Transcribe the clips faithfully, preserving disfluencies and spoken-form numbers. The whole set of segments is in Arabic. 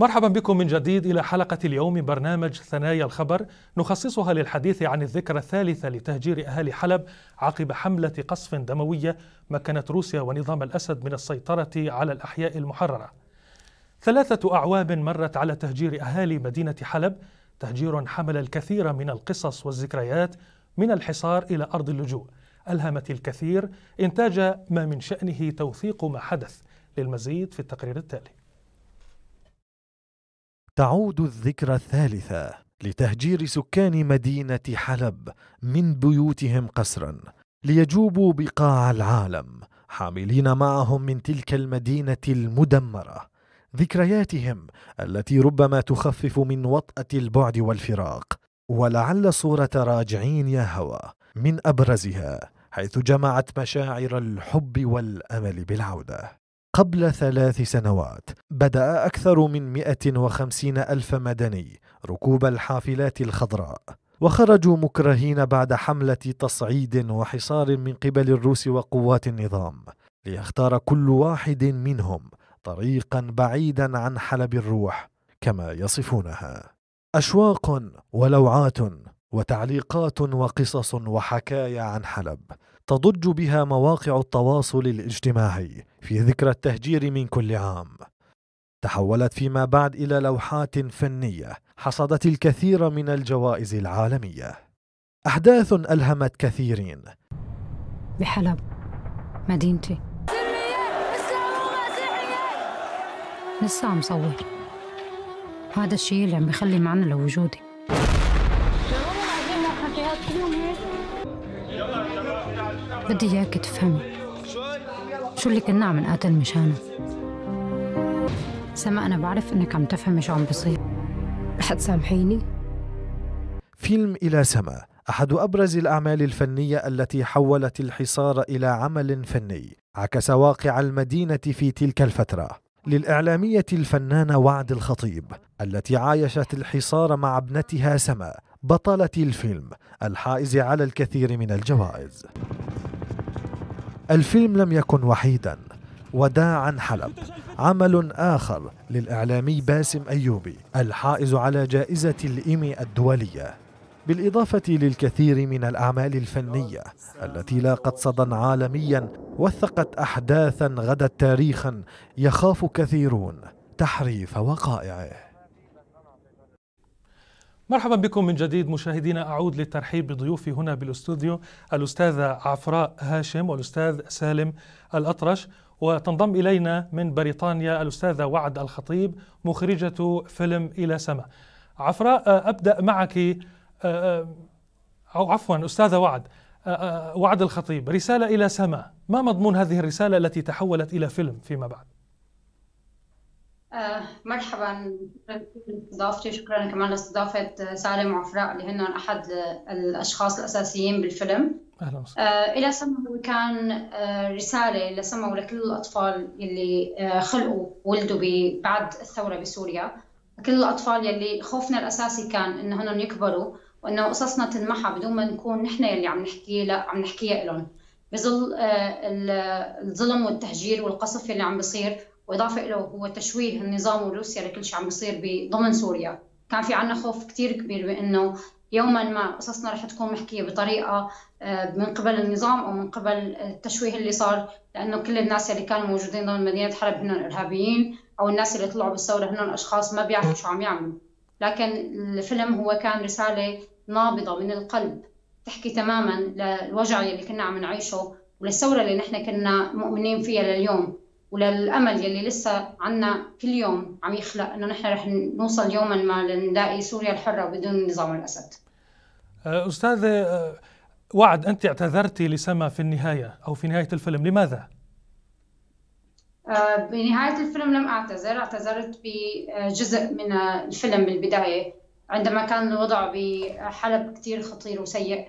مرحبا بكم من جديد إلى حلقة اليوم من برنامج ثنايا الخبر، نخصصها للحديث عن الذكرى الثالثة لتهجير أهالي حلب عقب حملة قصف دموية مكنت روسيا ونظام الأسد من السيطرة على الأحياء المحررة. ثلاثة أعوام مرت على تهجير أهالي مدينة حلب، تهجير حمل الكثير من القصص والذكريات من الحصار إلى أرض اللجوء، ألهمت الكثير، إنتاج ما من شأنه توثيق ما حدث. للمزيد في التقرير التالي. تعود الذكرى الثالثة لتهجير سكان مدينة حلب من بيوتهم قسرا ليجوبوا بقاع العالم حاملين معهم من تلك المدينة المدمرة ذكرياتهم التي ربما تخفف من وطأة البعد والفراق، ولعل صورة راجعين يا هوى من أبرزها، حيث جمعت مشاعر الحب والأمل بالعودة. قبل ثلاث سنوات بدأ أكثر من مئة وخمسين ألف مدني ركوب الحافلات الخضراء، وخرجوا مكرهين بعد حملة تصعيد وحصار من قبل الروس وقوات النظام، ليختار كل واحد منهم طريقا بعيدا عن حلب الروح كما يصفونها. أشواق ولوعات وتعليقات وقصص وحكايا عن حلب تضج بها مواقع التواصل الاجتماعي في ذكرى التهجير من كل عام، تحولت فيما بعد إلى لوحات فنية حصدت الكثير من الجوائز العالمية. أحداث ألهمت كثيرين. بحلب مدينتي لسه عم صور، هذا الشيء اللي عم بخلي معنى لوجودي. بدي اياك تفهمي شو اللي كنا عم نقاتل مشانه. سما انا بعرف انك عم تفهمي شو عم بصير، رح تسامحيني. فيلم إلى سما أحد أبرز الأعمال الفنية التي حولت الحصار إلى عمل فني عكس واقع المدينة في تلك الفترة، للإعلامية الفنانة وعد الخطيب التي عايشت الحصار مع ابنتها سما بطلة الفيلم الحائز على الكثير من الجوائز. الفيلم لم يكن وحيدا، وداع عن حلب عمل آخر للإعلامي باسم أيوبي الحائز على جائزة الإيمي الدولية، بالإضافة للكثير من الأعمال الفنية التي لاقت صدى عالميا وثقت أحداثا غدت تاريخا يخاف كثيرون تحريف وقائعه. مرحبا بكم من جديد مشاهدينا، أعود للترحيب بضيوفي هنا بالاستوديو الأستاذة عفراء هاشم والأستاذ سالم الأطرش، وتنضم إلينا من بريطانيا الأستاذة وعد الخطيب مخرجة فيلم إلى سما. عفراء أبدأ معك، أو عفوا أستاذة وعد وعد الخطيب، رسالة إلى سما، ما مضمون هذه الرسالة التي تحولت إلى فيلم فيما بعد؟ آه مرحبا، استضافتي، شكرا كمان لاستضافة سالم وعفراء اللي هن أحد الأشخاص الأساسيين بالفيلم. أهلا وسهلا. آه إلى سما كان آه رسالة لسما ولكل الأطفال اللي آه خلقوا ولدوا بعد الثورة بسوريا، كل الأطفال يلي خوفنا الأساسي كان إنه هن يكبروا وإنه قصصنا تنمحى بدون ما نكون نحن يلي عم نحكي لا عم نحكيها لهم، بظل آه الظلم والتهجير والقصف اللي عم بصير، وإضافة له هو تشويه النظام وروسيا لكل شيء عم بيصير بضمن سوريا. كان في عنا خوف كتير كبير بأنه يوما ما قصصنا رح تكون محكية بطريقة من قبل النظام أو من قبل التشويه اللي صار، لأنه كل الناس اللي كانوا موجودين ضمن مدينة حلب هن إرهابيين، أو الناس اللي طلعوا بالثورة هن أشخاص ما بيعرفوا شو عم يعملوا. لكن الفيلم هو كان رسالة نابضة من القلب تحكي تماما للوجع اللي كنا عم نعيشه وللثورة اللي نحن كنا مؤمنين فيها لليوم، وللأمل يلي لسه عنا كل يوم عم يخلق إنه نحن رح نوصل يوما ما لنلاقي سوريا الحرة بدون نظام الأسد. أستاذ وعد، أنت اعتذرتي لسما في النهاية أو في نهاية الفيلم، لماذا؟ بنهاية الفيلم لم أعتذر، اعتذرت بجزء من الفيلم بالبداية عندما كان الوضع بحلب كتير خطير وسيء،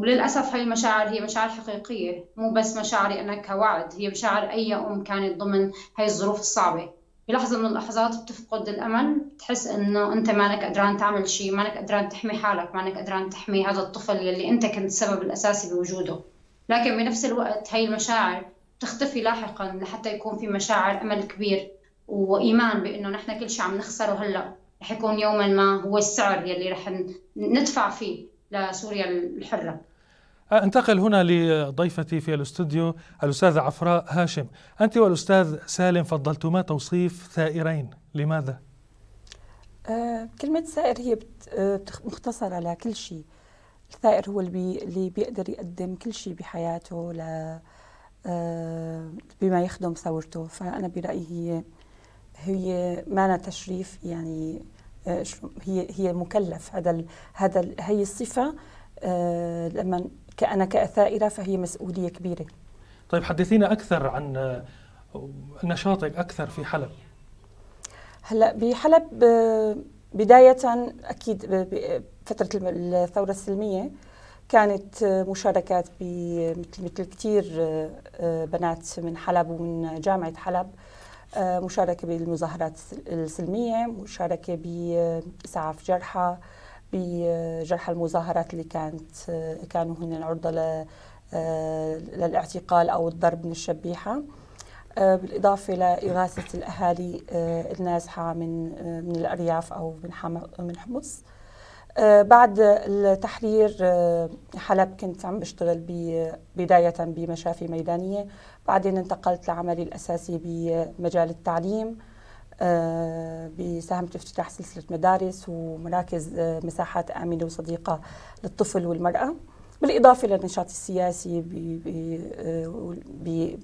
وللأسف هاي المشاعر هي مشاعر حقيقية، مو بس مشاعري أنا كوعد، هي مشاعر أي أم كانت ضمن هاي الظروف الصعبة. بلحظة من اللحظات بتفقد الأمل، بتحس إنه أنت مانك قدران تعمل شيء، مانك قدران تحمي حالك، مانك قدران تحمي هذا الطفل يلي أنت كنت السبب الأساسي بوجوده. لكن بنفس الوقت هاي المشاعر بتختفي لاحقاً لحتى يكون في مشاعر أمل كبير وايمان بانه نحن كل شيء عم نخسره هلا رح يكون يوما ما هو السعر يلي رح ندفع فيه لسوريا الحره. انتقل هنا لضيفتي في الاستوديو الاستاذه عفراء هاشم، انت والاستاذ سالم فضلتما توصيف ثائرين، لماذا؟ آه، كلمه ثائر هي مختصره لكل شيء. الثائر هو اللي بيقدر يقدم كل شيء بحياته ل بما يخدم ثورته، فأنا برأيي هي هي مانا تشريف، يعني هي هي مكلف. هذا هذا هي الصفة، لما أنا كثائرة فهي مسؤولية كبيرة. طيب حدثينا أكثر عن نشاطك أكثر في حلب. هلا بحلب بداية أكيد بفترة الثورة السلمية كانت مشاركات بمثل مثل كثير بنات من حلب ومن جامعة حلب، مشاركة بالمظاهرات السلمية، مشاركة بإسعاف جرحى، بجرحى المظاهرات اللي كانت كانوا هن عرضة للاعتقال أو الضرب من الشبيحة، بالإضافة لإغاثة الأهالي النازحة من من الأرياف أو من حمص. بعد التحرير حلب كنت عم بشتغل بداية بمشافي ميدانية، بعدين انتقلت لعملي الأساسي بمجال التعليم، بساهمت في افتتاح سلسلة مدارس ومراكز مساحات آمنة وصديقة للطفل والمرأة، بالإضافة للنشاط السياسي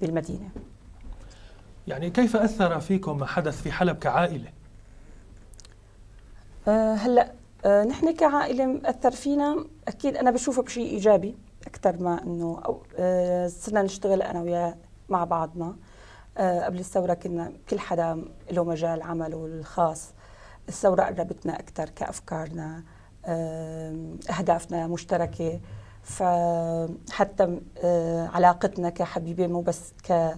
بالمدينة. يعني كيف أثر فيكم ما حدث في حلب كعائلة؟ هلأ نحن كعائلة أثر فينا، أكيد أنا بشوفه بشيء إيجابي أكثر ما أنه صرنا نشتغل أنا وياه مع بعضنا. قبل الثورة كنا كل حدا له مجال عمله الخاص، الثورة قربتنا أكثر كأفكارنا، أهدافنا مشتركة، فحتى علاقتنا كحبيبين مو بس ك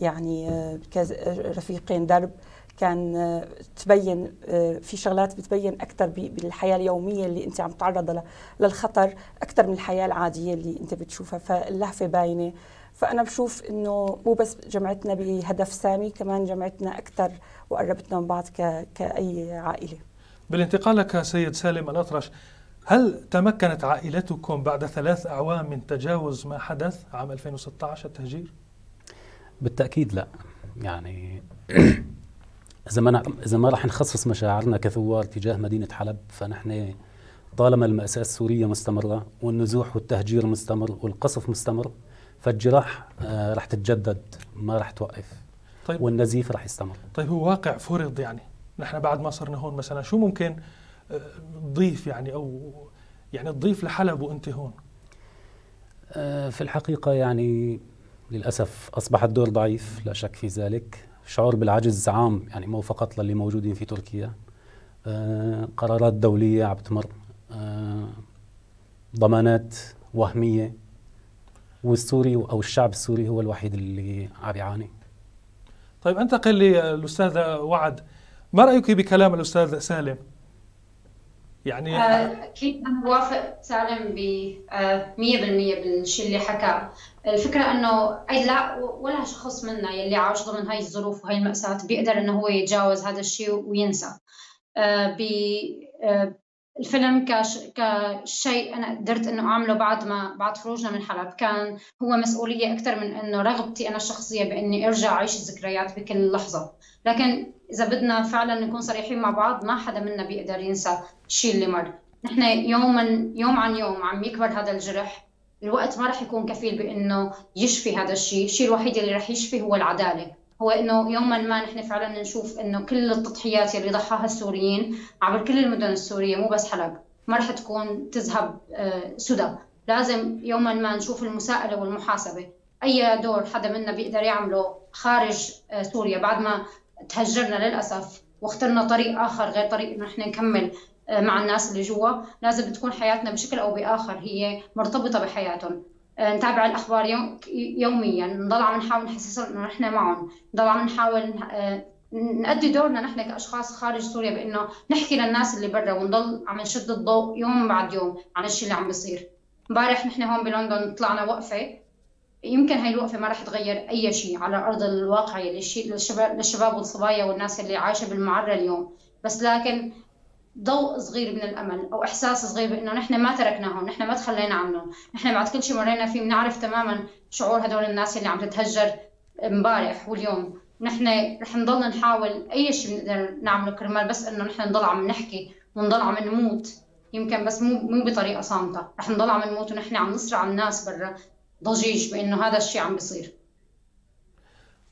يعني كرفيقين درب كان تبين في شغلات بتبين أكثر بالحياة اليومية اللي أنت عم تعرضها للخطر أكثر من الحياة العادية اللي أنت بتشوفها، فاللهفة باينة. فأنا بشوف إنه مو بس جمعتنا بهدف سامي، كمان جمعتنا أكثر وقربتنا من بعض كأي عائلة. بالانتقال لك سيد سالم الأطرش، هل تمكنت عائلتكم بعد ثلاث أعوام من تجاوز ما حدث عام ألفين وستة عشر التهجير؟ بالتأكيد لا، يعني إذا ما إذا ما رح نخصص مشاعرنا كثوار تجاه مدينة حلب، فنحن طالما المأساة السورية مستمرة والنزوح والتهجير مستمر والقصف مستمر، فالجراح رح تتجدد، ما رح توقف. طيب والنزيف رح يستمر. طيب هو واقع فرض، يعني نحن بعد ما صرنا هون مثلا شو ممكن تضيف يعني أو يعني تضيف لحلب وأنت هون؟ في الحقيقة يعني للأسف أصبح الدور ضعيف، لا شك في ذلك. شعور بالعجز عام، يعني مو فقط للي موجودين في تركيا. آه، قرارات دولية عم تمر، آه، ضمانات وهمية، والسوري أو الشعب السوري هو الوحيد اللي عم يعاني. طيب أنتقل للأستاذة وعد، ما رأيك بكلام الأستاذ سالم؟ يعني أكيد أنا بوافق سالم ب مية بالمية بالشيء اللي حكاه. الفكرة إنه أي لا ولا شخص منا يلي عاش ضمن هاي الظروف وهي المأساة بيقدر إنه هو يتجاوز هذا الشيء وينسى. ب الفيلم كش كشيء أنا قدرت إنه أعمله بعد ما بعد خروجنا من حلب، كان هو مسؤولية أكثر من إنه رغبتي أنا الشخصية بإني أرجع أعيش الذكريات بكل لحظة. لكن إذا بدنا فعلا نكون صريحين مع بعض، ما حدا منا بيقدر ينسى الشيء اللي مر. نحن يوما يوم عن يوم عم يكبر هذا الجرح، الوقت ما رح يكون كفيل بإنه يشفي هذا الشيء. الشيء الوحيد اللي رح يشفي هو العدالة، هو إنه يوما ما نحن فعلا نشوف إنه كل التضحيات اللي ضحاها السوريين عبر كل المدن السورية مو بس حلب ما رح تكون تذهب سدى. لازم يوما ما نشوف المساءلة والمحاسبة. أي دور حدا منا بيقدر يعمله خارج سوريا بعد ما تهجرنا للأسف واخترنا طريق آخر غير طريق إنه نحن نكمل مع الناس اللي جوا، لازم تكون حياتنا بشكل أو بآخر هي مرتبطة بحياتهم. نتابع الأخبار يوم يوميا، نضل عم نحاول نحسسهم إنه نحن معهم، نضل عم نحاول نأدي دورنا نحن كأشخاص خارج سوريا بإنه نحكي للناس اللي برا، ونضل عم نشد الضوء يوم بعد يوم عن الشيء اللي عم بيصير. امبارح نحن هون بلندن طلعنا وقفة يمكن هاي الوقفة ما راح تغير أي شيء على أرض الواقع للشباب والصبايا والناس اللي عايشة بالمعرة اليوم، بس لكن ضوء صغير من الأمل أو إحساس صغير بأنه نحن ما تركناهم، نحن ما تخلينا عنهم، نحن بعد كل شيء مرينا فيه بنعرف تماما شعور هدول الناس اللي عم تتهجر امبارح واليوم. نحن رح نضل نحاول أي شيء بنقدر نعمله كرمال بس إنه نحن نضل عم نحكي ونضل عم نموت، يمكن بس مو مو بطريقة صامتة، رح نضل عم نموت ونحن عم نصرع الناس برا ضجيج بأنه هذا الشيء عم بيصير.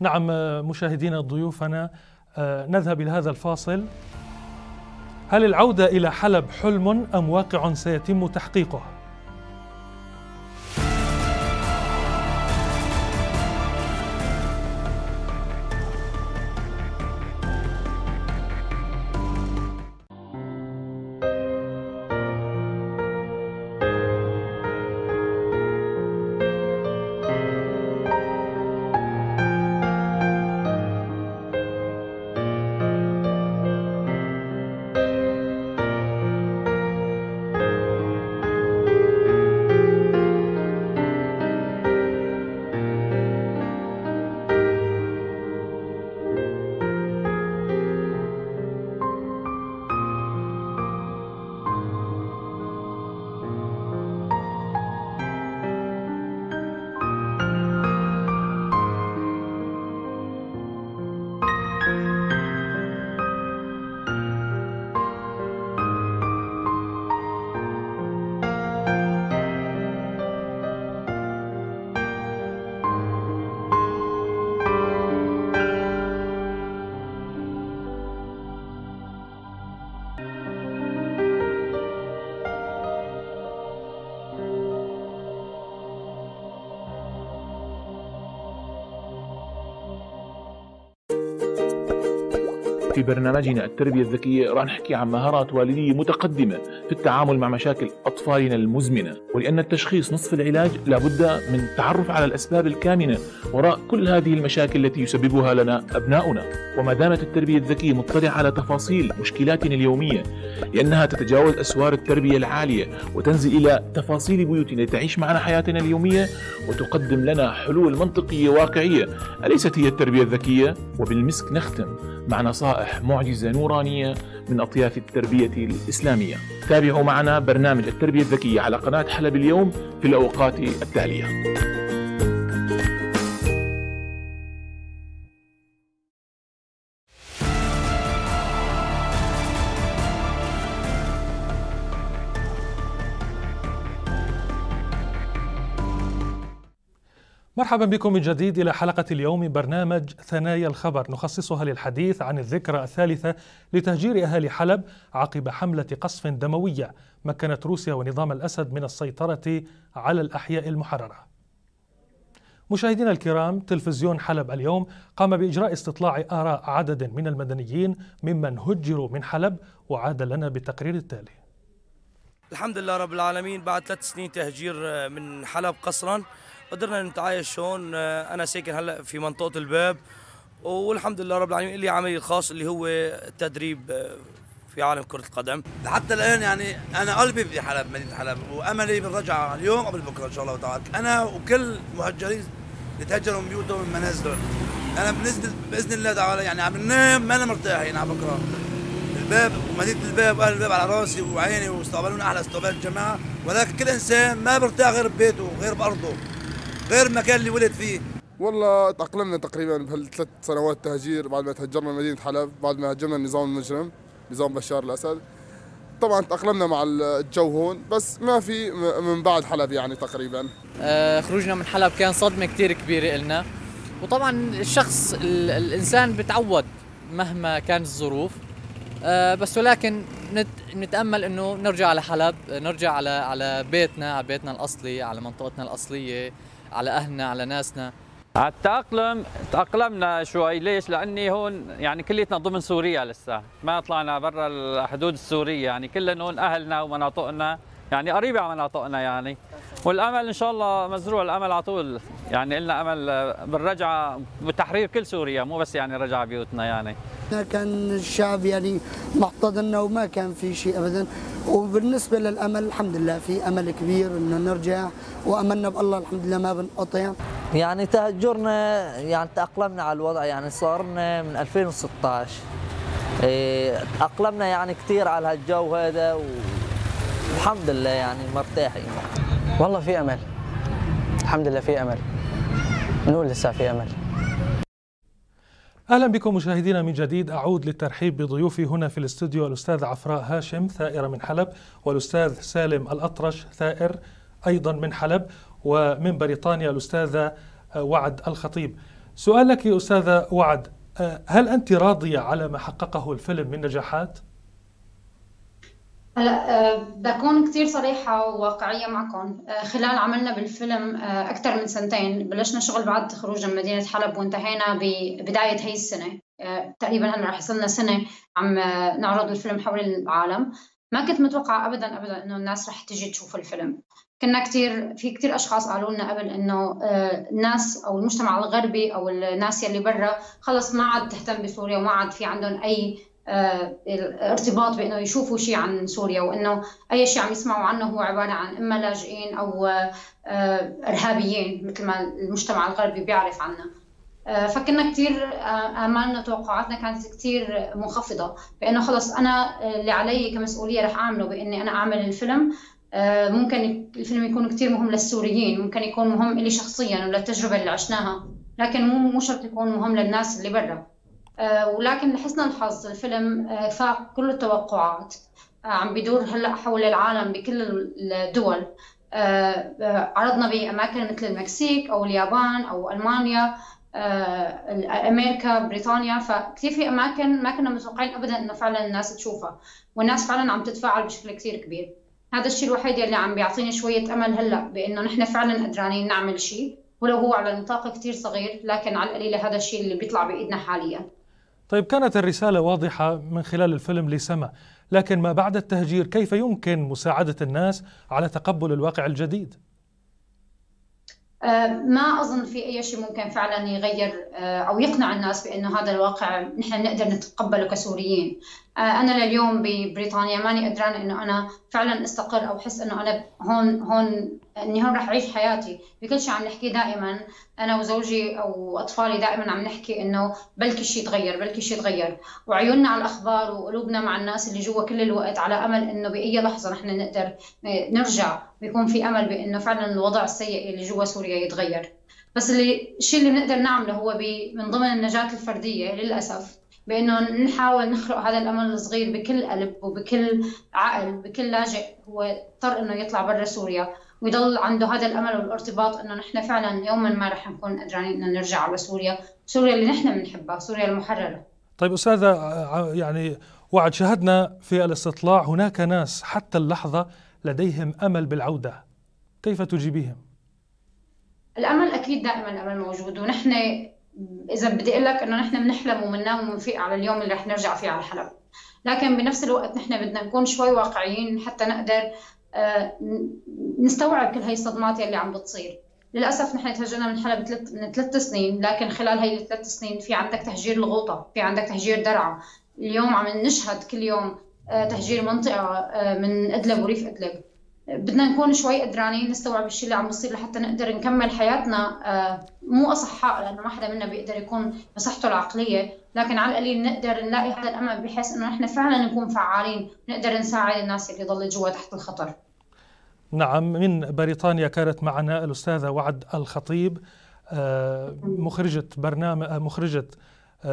نعم مشاهدينا ضيوفنا، نذهب إلى هذا الفاصل. هل العودة إلى حلب حلم أم واقع سيتم تحقيقه؟ في برنامجنا التربية الذكية راح نحكي عن مهارات والدية متقدمة في التعامل مع مشاكل أطفالنا المزمنة، ولأن التشخيص نصف العلاج لابد من التعرف على الأسباب الكامنة وراء كل هذه المشاكل التي يسببها لنا أبناؤنا. وما دامت التربية الذكية مطلعة على تفاصيل مشكلاتنا اليومية لأنها تتجاوز أسوار التربية العالية وتنزل إلى تفاصيل بيوتنا لتعيش معنا حياتنا اليومية وتقدم لنا حلول منطقية واقعية، أليست هي التربية الذكية؟ وبالمسك نختم مع نصائح معجزة نورانية من أطياف التربية الإسلامية. تابعوا معنا برنامج التربية الذكية على قناة حلب اليوم في الأوقات التالية. مرحبا بكم من جديد إلى حلقة اليوم من برنامج ثنايا الخبر، نخصصها للحديث عن الذكرى الثالثة لتهجير أهالي حلب عقب حملة قصف دموية مكنت روسيا ونظام الأسد من السيطرة على الأحياء المحررة. مشاهدينا الكرام، تلفزيون حلب اليوم قام بإجراء استطلاع آراء عدد من المدنيين ممن هجروا من حلب، وعاد لنا بالتقرير التالي. الحمد لله رب العالمين، بعد ثلاث سنين تهجير من حلب قسرا قدرنا نتعايش هون. انا ساكن هلا في منطقه الباب، والحمد لله رب العالمين لي عملي الخاص اللي هو التدريب في عالم كره القدم. حتى الان يعني انا قلبي في حلب، مدينه حلب، واملي بالرجعه اليوم قبل بكره ان شاء الله تعالى، انا وكل مهجرين اللي تهجروا من بيوتهم ومن منازلهم. انا بنزل باذن الله تعالى، يعني عم ننام ما انا مرتاحين على بكره. الباب ومدينه الباب واهل الباب على راسي وعيني، واستقبلونا احلى استقبال الجماعه، ولكن كل انسان ما برتاح غير ببيته وغير بارضه غير المكان اللي ولد فيه. والله تأقلمنا تقريبا بهالثلاث سنوات تهجير، بعد ما تهجرنا مدينة حلب، بعد ما هجمنا النظام المجرم نظام بشار الأسد، طبعا تأقلمنا مع الجو هون، بس ما في من بعد حلب يعني تقريبا. آه خروجنا من حلب كان صدمة كتير كبيرة إلنا، وطبعا الشخص الإنسان بتعود مهما كانت الظروف، آه بس ولكن نتأمل إنه نرجع على حلب، نرجع على على بيتنا، على بيتنا الأصلي، على منطقتنا الأصلية، على أهلنا، على ناسنا. التأقلم تأقلمنا شوي، ليش؟ لأني هون يعني كليتنا ضمن سوريا، لسه ما طلعنا برا الحدود السورية، يعني كلنا هون أهلنا ومناطقنا يعني قريبة على مناطقنا يعني، والأمل إن شاء الله مزروع الأمل على طول، يعني إلنا أمل بالرجعة بتحرير كل سوريا، مو بس يعني رجعة بيوتنا يعني. كان الشعب يعني محتضننا وما كان في شيء أبدا، وبالنسبة للأمل الحمد لله في أمل كبير إنه نرجع، وأملنا بالله الحمد لله ما بنقطع. يعني تهجرنا، يعني تأقلمنا على الوضع، يعني صارنا من ألفين وستة عشر تأقلمنا يعني كثير على هالجو هذا، والحمد لله يعني مرتاحين. والله في أمل، الحمد لله في أمل، نقول لسه في أمل. أهلا بكم مشاهدينا من جديد، أعود للترحيب بضيوفي هنا في الاستوديو الأستاذ عفراء هاشم ثائرة من حلب، والأستاذ سالم الأطرش ثائر أيضا من حلب، ومن بريطانيا الأستاذة وعد الخطيب. سؤالك يا أستاذة وعد، هل أنت راضية على ما حققه الفيلم من نجاحات؟ هلا بكون كثير صريحة وواقعية معكم، خلال عملنا بالفيلم أكثر من سنتين، بلشنا شغل بعد خروجنا من مدينة حلب وانتهينا ببداية هي السنة، تقريبا هلا رح يصلنا سنة عم نعرض الفيلم حول العالم. ما كنت متوقعة أبدا أبدا إنه الناس رح تجي تشوف الفيلم. كنا كثير في كثير أشخاص قالوا لنا قبل إنه الناس أو المجتمع الغربي أو الناس يلي برا خلص ما عاد تهتم بسوريا وما عاد في عندهم أي ارتباط بانه يشوفوا شيء عن سوريا، وانه اي شيء عم يسمعوا عنه هو عباره عن اما لاجئين او ارهابيين مثل ما المجتمع الغربي بيعرف عنا. فكنا كثير امالنا وتوقعاتنا كانت كثير منخفضه، بانه خلص انا اللي علي كمسؤوليه رح اعمله باني انا اعمل الفيلم. ممكن الفيلم يكون كثير مهم للسوريين، ممكن يكون مهم لي شخصيا وللتجربه اللي عشناها، لكن مو مو شرط يكون مهم للناس اللي برا. ولكن لحسن الحظ الفيلم فاق كل التوقعات، عم بدور هلا حول العالم بكل الدول. عرضنا باماكن مثل المكسيك او اليابان او المانيا، امريكا، بريطانيا، فكثير في اماكن ما كنا متوقعين ابدا انه فعلا الناس تشوفها، والناس فعلا عم تتفاعل بشكل كثير كبير. هذا الشيء الوحيد اللي عم بيعطيني شويه امل هلا بانه نحن فعلا قدرانين نعمل شيء، ولو هو على نطاق كثير صغير، لكن على القليله هذا الشيء اللي بيطلع بايدنا حاليا. طيب، كانت الرسالة واضحة من خلال الفيلم لسما، لكن ما بعد التهجير كيف يمكن مساعدة الناس على تقبل الواقع الجديد؟ ما أظن في أي شيء ممكن فعلا يغير أو يقنع الناس بأنه هذا الواقع نحن نقدر نتقبله كسوريين. أنا لليوم ببريطانيا ماني قدران إنه أنا فعلا استقر أو أحس إنه أنا هون هون إني هون رح أعيش حياتي. بكل شيء عم نحكي دائما أنا وزوجي أو أطفالي، دائما عم نحكي إنه بلكي شيء تغير، بلكي شيء تغير، وعيوننا على الأخبار وقلوبنا مع الناس اللي جوا كل الوقت، على أمل إنه بأي لحظة نحن نقدر نرجع، بيكون في أمل بإنه فعلا الوضع السيء اللي جوا سوريا يتغير. بس اللي الشيء اللي بنقدر نعمله هو من ضمن النجاة الفردية للأسف، بأنه نحاول نخلق هذا الأمل الصغير بكل قلب وبكل عقل، بكل لاجئ هو اضطر إنه يطلع برا سوريا ويضل عنده هذا الأمل والارتباط إنه نحن فعلا يوما ما رح نكون قدرانين إنه نرجع على سوريا، سوريا اللي نحن بنحبها، سوريا المحررة. طيب أستاذة يعني وعد، شاهدنا في الاستطلاع هناك ناس حتى اللحظة لديهم أمل بالعودة، كيف تجيبيهم؟ الأمل أكيد دائما الأمل موجود، ونحن إذا بدي أقول لك إنه نحن بنحلم وبننام وبنفيق على اليوم اللي رح نرجع فيه على حلب، لكن بنفس الوقت نحن بدنا نكون شوي واقعيين حتى نقدر نستوعب كل هاي الصدمات اللي عم بتصير. للأسف نحن تهجرنا من حلب من ثلاث سنين، لكن خلال هاي الثلاث سنين في عندك تهجير الغوطة، في عندك تهجير درعا، اليوم عم نشهد كل يوم تهجير منطقة من إدلب وريف إدلب. بدنا نكون شوي قدرانين نستوعب الشيء اللي عم بيصير لحتى نقدر نكمل حياتنا مو أصحاء، لأنه ما حدا منا بيقدر يكون بصحته العقلية، لكن على القليل نقدر نلاقي هذا الأمل بحيث إنه نحن فعلا نكون فعالين ونقدر نساعد الناس اللي ضلت جوا تحت الخطر. نعم، من بريطانيا كانت معنا الأستاذة وعد الخطيب، مخرجة برنامج مخرجة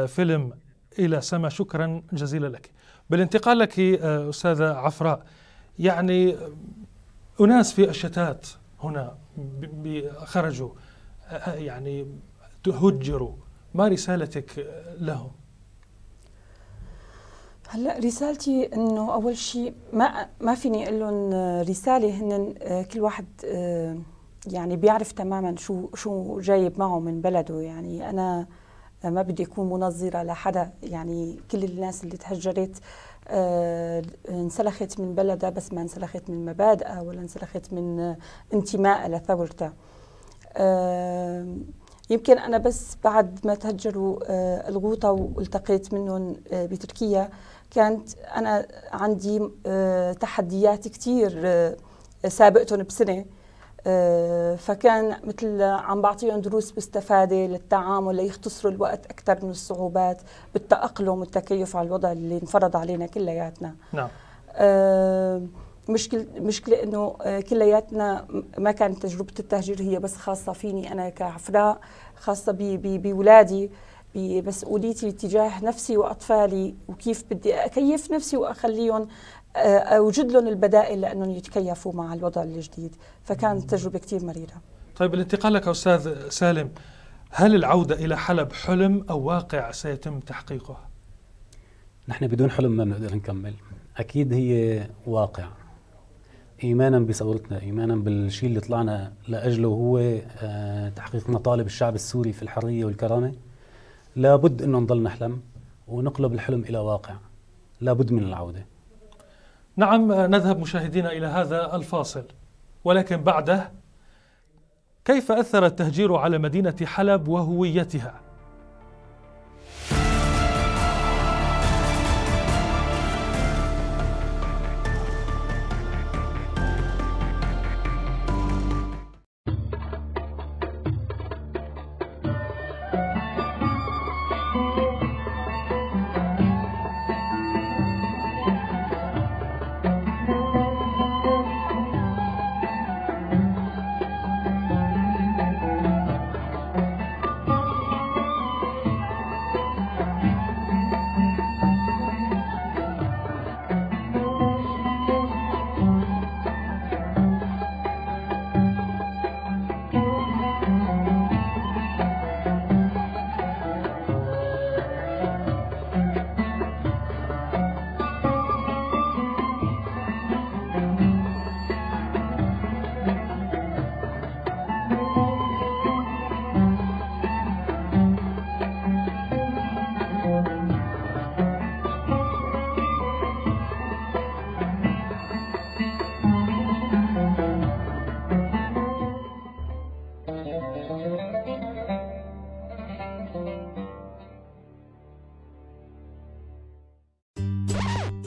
فيلم إلى سما، شكرا جزيلا لك. بالانتقال لك أستاذة عفراء، يعني أناس في الشتات هنا خرجوا يعني تهجروا، ما رسالتك لهم؟ هلا رسالتي انه اول شيء ما ما فيني اقول لهم رساله، هن كل واحد يعني بيعرف تماما شو شو جايب معه من بلده. يعني انا ما بدي اكون منظره لحدا، يعني كل الناس اللي تهجرت انسلخت من بلدها، بس ما انسلخت من مبادئها ولا انسلخت من انتمائها لثورتها. يمكن انا بس بعد ما تهجروا الغوطه والتقيت منهم بتركيا، كانت أنا عندي تحديات كتير سابقتهم بسنة، فكان مثل عم بعطيهم دروس باستفاده للتعامل ليختصروا الوقت اكثر من الصعوبات بالتاقلم والتكيف على الوضع اللي انفرض علينا كلياتنا. نعم. مشكله مشكله انه كلياتنا ما كانت تجربه التهجير هي بس خاصه فيني انا كعفراء، خاصه باولادي، بمسؤوليتي تجاه نفسي واطفالي، وكيف بدي اكيف نفسي واخليهم اوجد لهم البدائل لانهم يتكيفوا مع الوضع الجديد، فكانت تجربه كثير مريره. طيب الانتقال لك استاذ سالم، هل العوده الى حلب حلم او واقع سيتم تحقيقه؟ نحن بدون حلم ما بنقدر نكمل، اكيد هي واقع. ايمانا بثورتنا، ايمانا بالشيء اللي طلعنا لاجله، هو تحقيق مطالب الشعب السوري في الحريه والكرامه، لابد انه نضل نحلم ونقلب الحلم الى واقع، لابد من العوده. نعم، نذهب مشاهدينا إلى هذا الفاصل، ولكن بعده كيف أثر التهجير على مدينة حلب وهويتها؟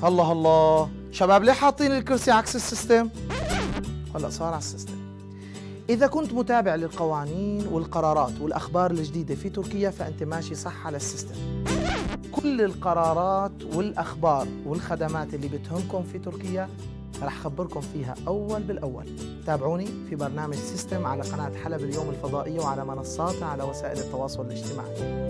الله الله، شباب ليه حاطين الكرسي عكس السيستم؟ هلا صار على السيستم. إذا كنت متابع للقوانين والقرارات والأخبار الجديدة في تركيا فأنت ماشي صح على السيستم. كل القرارات والأخبار والخدمات اللي بتهمكم في تركيا رح خبركم فيها أول بالأول. تابعوني في برنامج سيستم على قناة حلب اليوم الفضائية وعلى منصاتها على وسائل التواصل الاجتماعي.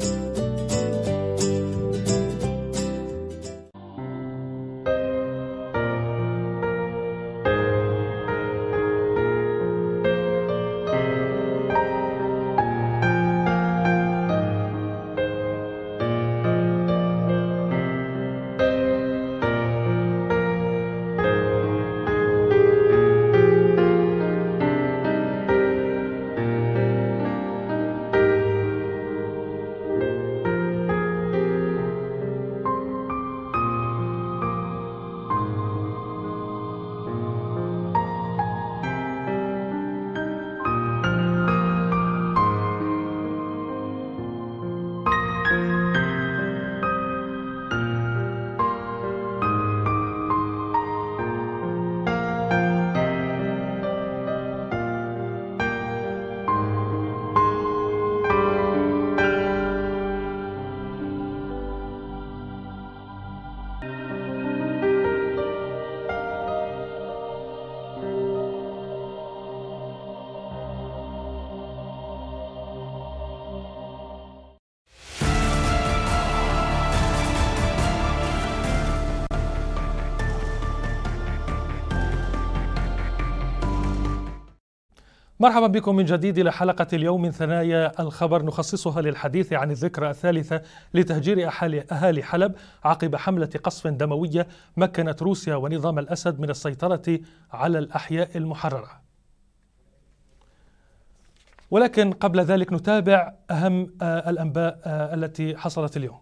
مرحبا بكم من جديد إلى حلقة اليوم من ثنايا الخبر، نخصصها للحديث عن الذكرى الثالثة لتهجير أهالي حلب عقب حملة قصف دموية مكنت روسيا ونظام الأسد من السيطرة على الأحياء المحررة. ولكن قبل ذلك نتابع أهم الأنباء التي حصلت اليوم.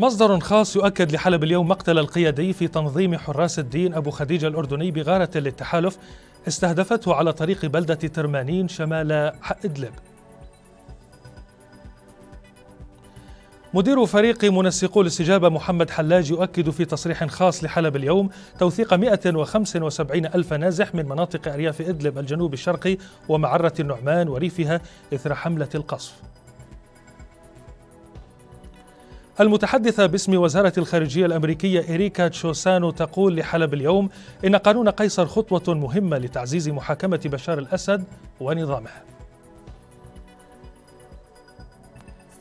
مصدر خاص يؤكد لحلب اليوم مقتل القيادي في تنظيم حراس الدين أبو خديجة الأردني بغارة للتحالف استهدفته على طريق بلدة ترمانين شمال إدلب. مدير فريق منسقو الاستجابة محمد حلاج يؤكد في تصريح خاص لحلب اليوم توثيق مئة وخمسة وسبعين ألف نازح من مناطق أرياف إدلب الجنوب الشرقي ومعرة النعمان وريفها إثر حملة القصف. المتحدثة باسم وزارة الخارجية الأمريكية إيريكا تشوسانو تقول لحلب اليوم إن قانون قيصر خطوة مهمة لتعزيز محاكمة بشار الأسد ونظامه.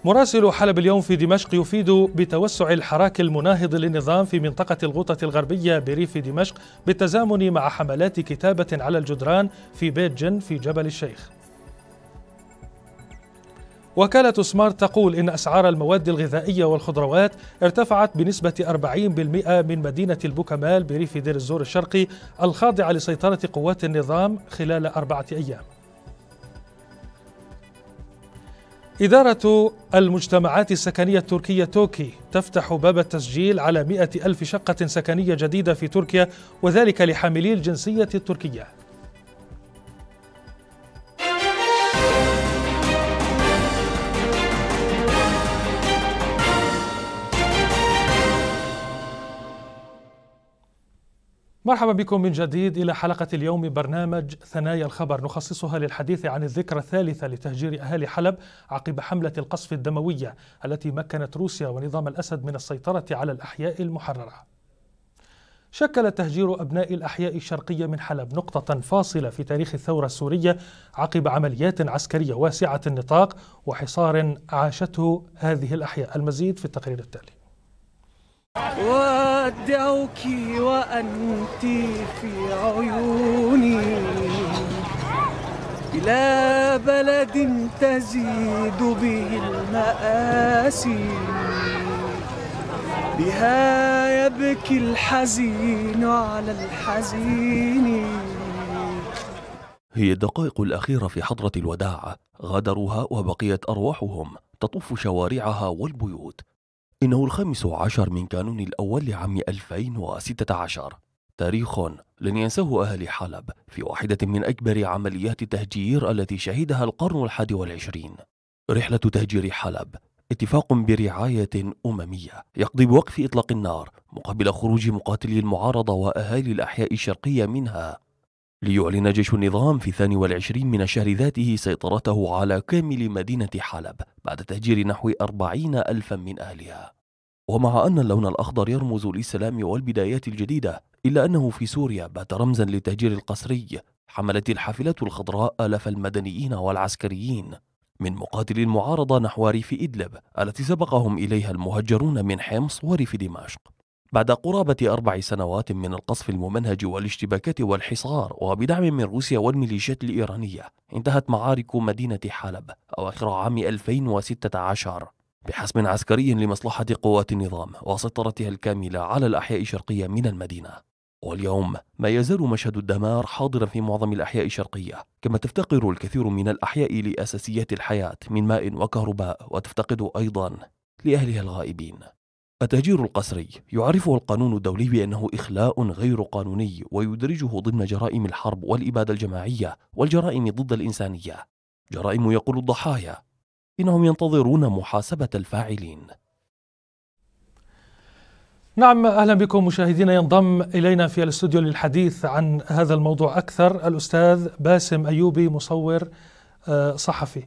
مراسل حلب اليوم في دمشق يفيد بتوسع الحراك المناهض للنظام في منطقة الغوطة الغربية بريف دمشق بالتزامن مع حملات كتابة على الجدران في بيت جن في جبل الشيخ. وكالة سمارت تقول إن أسعار المواد الغذائية والخضروات ارتفعت بنسبة أربعين بالمئة من مدينة البوكمال بريف دير الزور الشرقي الخاضعة لسيطرة قوات النظام خلال أربعة أيام. إدارة المجتمعات السكنية التركية توكي تفتح باب التسجيل على مئة ألف شقة سكنية جديدة في تركيا وذلك لحاملي الجنسية التركية. مرحبا بكم من جديد إلى حلقة اليوم برنامج ثنايا الخبر، نخصصها للحديث عن الذكرى الثالثة لتهجير أهالي حلب عقب حملة القصف الدموية التي مكنت روسيا ونظام الأسد من السيطرة على الأحياء المحررة. شكل تهجير أبناء الأحياء الشرقية من حلب نقطة فاصلة في تاريخ الثورة السورية عقب عمليات عسكرية واسعة النطاق وحصار عاشته هذه الأحياء. المزيد في التقرير التالي. وأدعوك وأنت في عيوني إلى بلد تزيد به المآسي، بها يبكي الحزين على الحزين. هي الدقائق الأخيرة في حضرة الوداع، غادروها وبقيت أرواحهم تطوف شوارعها والبيوت. إنه الخامس عشر من كانون الأول لعام ألفين وستة عشر، تاريخ لن ينساه أهل حلب في واحدة من أكبر عمليات التهجير التي شهدها القرن الحادي والعشرين. رحلة تهجير حلب اتفاق برعاية أممية يقضي بوقف إطلاق النار مقابل خروج مقاتلي المعارضة وأهالي الأحياء الشرقية منها، ليعلن جيش النظام في الثاني والعشرين من الشهر ذاته سيطرته على كامل مدينة حلب بعد تهجير نحو أربعين ألفا من أهلها. ومع أن اللون الأخضر يرمز للسلام والبدايات الجديدة، إلا أنه في سوريا بات رمزا للتهجير القسري. حملت الحافلات الخضراء آلاف المدنيين والعسكريين من مقاتلي المعارضة نحو ريف إدلب التي سبقهم إليها المهجرون من حمص وريف دمشق. بعد قرابة أربع سنوات من القصف الممنهج والاشتباكات والحصار وبدعم من روسيا والميليشيات الإيرانية، انتهت معارك مدينة حلب أواخر عام ألفين وستة عشر بحسم عسكري لمصلحة قوات النظام وسيطرتها الكاملة على الأحياء الشرقية من المدينة. واليوم ما يزال مشهد الدمار حاضرا في معظم الأحياء الشرقية، كما تفتقر الكثير من الأحياء لأساسيات الحياة من ماء وكهرباء، وتفتقد أيضا لأهلها الغائبين. التهجير القسري يعرفه القانون الدولي بأنه إخلاء غير قانوني ويدرجه ضمن جرائم الحرب والإبادة الجماعية والجرائم ضد الإنسانية، جرائم يقول الضحايا إنهم ينتظرون محاسبة الفاعلين. نعم، أهلا بكم مشاهدينا. ينضم إلينا في الاستوديو للحديث عن هذا الموضوع أكثر الأستاذ باسم أيوبي، مصور صحفي.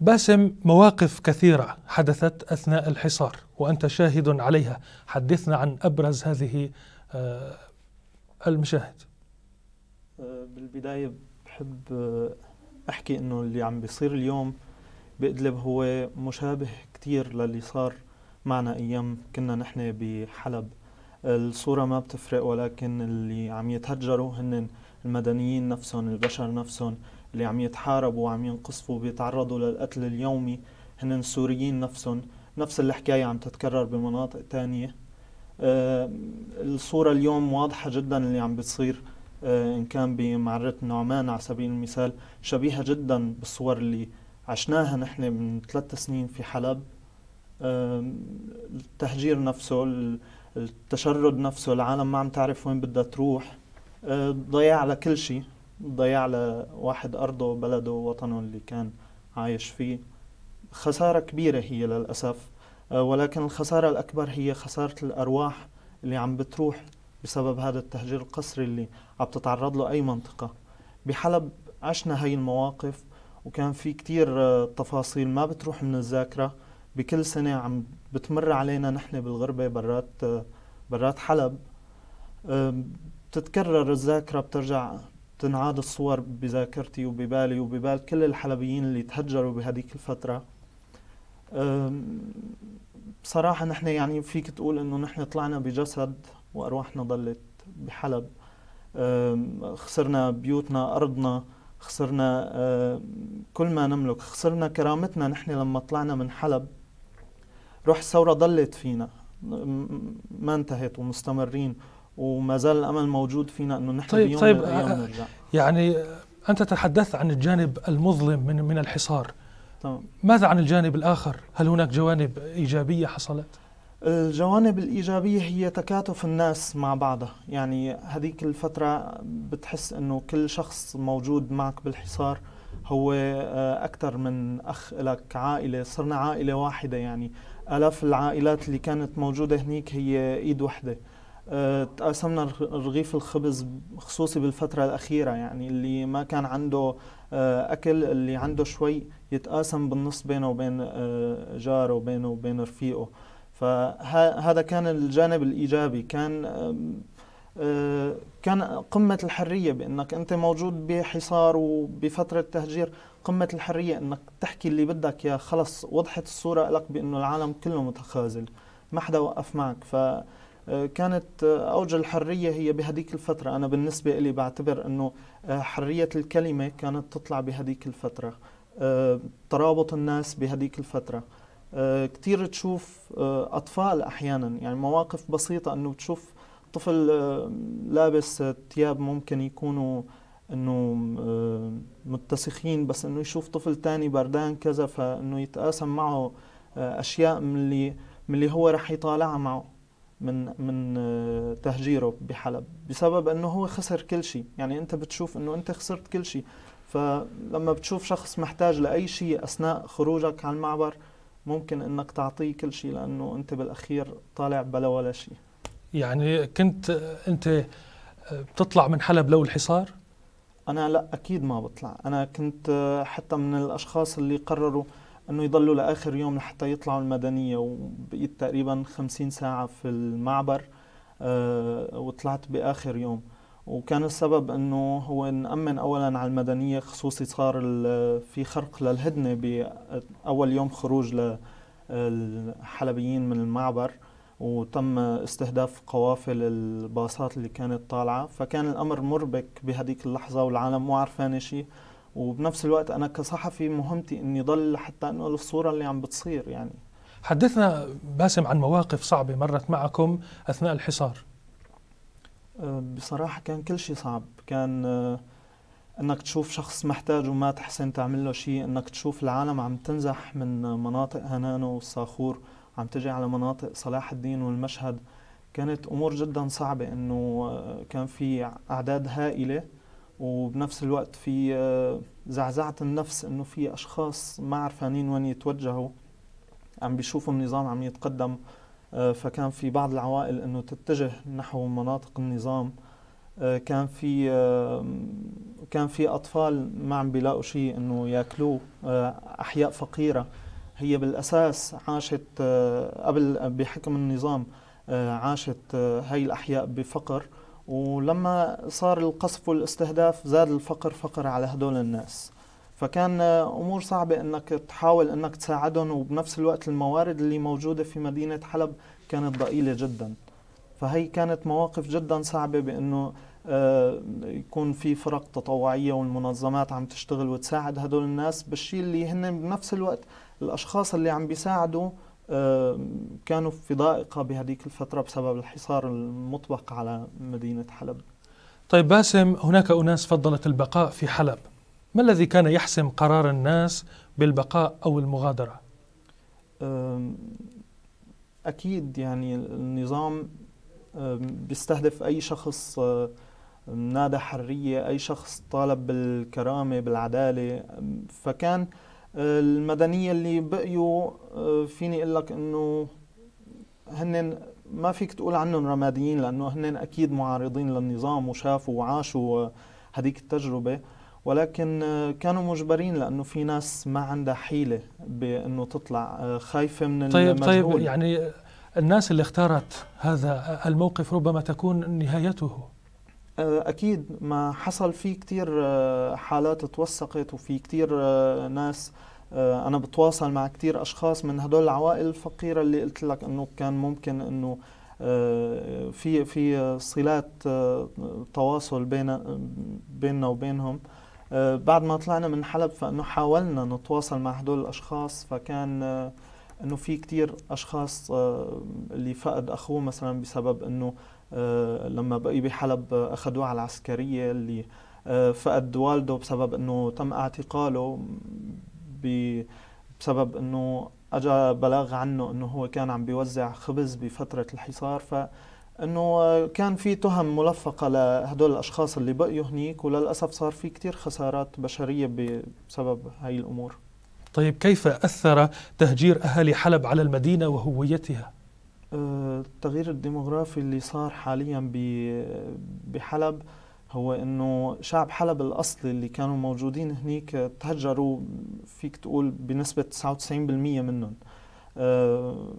باسم، مواقف كثيرة حدثت أثناء الحصار وأنت شاهد عليها، حدثنا عن أبرز هذه المشاهد. بالبداية بحب أحكي أنه اللي عم بيصير اليوم بإدلب هو مشابه كثير للي صار معنا أيام كنا نحن بحلب. الصورة ما بتفرق، ولكن اللي عم يتهجروا هن المدنيين نفسهم، البشر نفسهم اللي عم يتحاربوا وعم ينقصفوا وبيتعرضوا للقتل اليومي هن السوريين نفسهم. نفس الحكاية عم تتكرر بمناطق تانية. أه الصورة اليوم واضحة جدا اللي عم بتصير، أه إن كان بمعرة النعمان على سبيل المثال، شبيهة جدا بالصور اللي عشناها نحن من ثلاث سنين في حلب. أه التهجير نفسه، التشرد نفسه، العالم ما عم تعرف وين بدها تروح، أه ضياع على كل شيء، ضياع على واحد أرضه، بلده، وطنه اللي كان عايش فيه. خسارة كبيرة هي للأسف. ولكن الخسارة الأكبر هي خسارة الأرواح اللي عم بتروح بسبب هذا التهجير القسري اللي عم تتعرض له أي منطقة. بحلب عشنا هاي المواقف وكان في كتير تفاصيل ما بتروح من الذاكرة، بكل سنة عم بتمر علينا نحن بالغربة برات برات حلب، بتتكرر الذاكرة، بترجع تنعاد الصور بذاكرتي وببالي وببال كل الحلبيين اللي تهجروا بهذيك الفترة. بصراحة نحن يعني فيك تقول انه نحن طلعنا بجسد وأرواحنا ضلت بحلب. خسرنا بيوتنا، أرضنا، خسرنا كل ما نملك، خسرنا كرامتنا. نحن لما طلعنا من حلب روح الثورة ضلت فينا ما انتهت ومستمرين، وما زال الأمل موجود فينا أنه نحن طيب بيوم طيب من الأيام نرجع. يعني أنت تتحدث عن الجانب المظلم من, من الحصار، طيب. ماذا عن الجانب الآخر؟ هل هناك جوانب إيجابية حصلت؟ الجوانب الإيجابية هي تكاتف الناس مع بعضها، يعني هذيك الفترة بتحس أنه كل شخص موجود معك بالحصار هو أكثر من أخ لك، عائلة، صرنا عائلة واحدة. يعني آلاف العائلات اللي كانت موجودة هنيك هي إيد واحدة. تقاسمنا رغيف الخبز خصوصي بالفترة الأخيرة، يعني اللي ما كان عنده أكل اللي عنده شوي يتقاسم بالنص بينه وبين جاره وبينه وبين رفيقه. فهذا كان الجانب الإيجابي، كان كان قمة الحرية بأنك أنت موجود بحصار وبفترة تهجير، قمة الحرية أنك تحكي اللي بدك يا خلص. وضحت الصورة لك بأنه العالم كله متخاذل، ما حدا وقف معك. فكانت أوج الحرية هي بهديك الفترة. أنا بالنسبة لي بعتبر أنه حرية الكلمة كانت تطلع بهديك الفترة، ترابط الناس بهديك الفترة. كتير تشوف أطفال أحيانا، يعني مواقف بسيطة أنه بتشوف طفل لابس ثياب ممكن يكونوا أنه متسخين، بس أنه يشوف طفل تاني بردان كذا، فأنه يتقاسم معه أشياء من اللي, من اللي هو رح يطالعها معه من, من تهجيره بحلب، بسبب أنه هو خسر كل شيء. يعني أنت بتشوف أنه أنت خسرت كل شيء، فلما بتشوف شخص محتاج لأي شيء أثناء خروجك على المعبر ممكن أنك تعطيه كل شيء، لأنه أنت بالأخير طالع بلا ولا شيء. يعني كنت أنت بتطلع من حلب لو الحصار؟ أنا لا، أكيد ما بطلع. أنا كنت حتى من الأشخاص اللي قرروا أنه يضلوا لآخر يوم لحتى يطلعوا المدنية، وبقيت تقريبا خمسين ساعة في المعبر أه وطلعت بآخر يوم. وكان السبب أنه هو نأمن أولا على المدنية، خصوصي صار في خرق للهدنة بأول يوم خروج للحلبيين من المعبر، وتم استهداف قوافل الباصات اللي كانت طالعة. فكان الأمر مربك بهديك اللحظة والعالم مو عرفانة شيء، وبنفس الوقت أنا كصحفي مهمتي أني ضل حتى أنقل الصورة اللي عم بتصير. يعني حدثنا باسم عن مواقف صعبة مرت معكم أثناء الحصار. بصراحة كان كل شيء صعب، كان أنك تشوف شخص محتاج وما تحسن تعمل له شيء، أنك تشوف العالم عم تنزح من مناطق هنانو والصاخور عم تجي على مناطق صلاح الدين والمشهد. كانت أمور جدا صعبة، أنه كان في أعداد هائلة، وبنفس الوقت في زعزعة النفس أنه في أشخاص ما عرفانين وين يتوجهوا، عم بيشوفوا النظام عم يتقدم. فكان في بعض العوائل أنه تتجه نحو مناطق النظام. كان في كان في أطفال ما عم بيلاقوا شيء أنه ياكلوه، أحياء فقيرة هي بالأساس عاشت قبل بحكم النظام، عاشت هاي الأحياء بفقر، ولما صار القصف والاستهداف زاد الفقر فقر على هدول الناس. فكان أمور صعبة أنك تحاول أنك تساعدهم، وبنفس الوقت الموارد اللي موجودة في مدينة حلب كانت ضئيلة جدا. فهي كانت مواقف جدا صعبة، بأنه يكون في فرق تطوعية والمنظمات عم تشتغل وتساعد هدول الناس بالشيء اللي هن بنفس الوقت الأشخاص اللي عم بيساعدوا كانوا في ضائقة بهديك الفترة بسبب الحصار المطبق على مدينة حلب. طيب باسم، هناك أناس فضلت البقاء في حلب، ما الذي كان يحسم قرار الناس بالبقاء أو المغادرة؟ أكيد يعني النظام بيستهدف أي شخص نادى حرية، أي شخص طالب بالكرامة بالعدالة. فكان المدنيه اللي بقيوا فيني اقول لك انه هن ما فيك تقول عنهم رماديين، لانه هن اكيد معارضين للنظام وشافوا وعاشوا هذيك التجربه، ولكن كانوا مجبرين لانه في ناس ما عندها حيله بانه تطلع، خايفه من المجهول. طيب طيب يعني الناس اللي اختارت هذا الموقف ربما تكون نهايته. أكيد ما حصل في كتير حالات توثقت، وفي كتير ناس أنا بتواصل مع كتير أشخاص من هدول العوائل الفقيرة اللي قلت لك أنه كان ممكن أنه في في صلات تواصل بين بيننا وبينهم. بعد ما طلعنا من حلب فأنه حاولنا نتواصل مع هدول الأشخاص، فكان أنه في كتير أشخاص اللي فقد أخوه مثلا بسبب أنه أه لما بقي بحلب أخذوه على العسكرية، اللي أه فقد والده بسبب أنه تم اعتقاله بسبب أنه أجى بلاغ عنه أنه هو كان عم بيوزع خبز بفترة الحصار، فأنه كان في تهم ملفقة لهدول الأشخاص اللي بقيوا هنيك، وللأسف صار في كتير خسارات بشرية بسبب هاي الأمور. طيب كيف أثر تهجير أهالي حلب على المدينة وهويتها؟ التغيير الديموغرافي اللي صار حاليا بحلب هو انه شعب حلب الاصلي اللي كانوا موجودين هنيك تهجروا فيك تقول بنسبه تسعة وتسعين بالمئة منهم،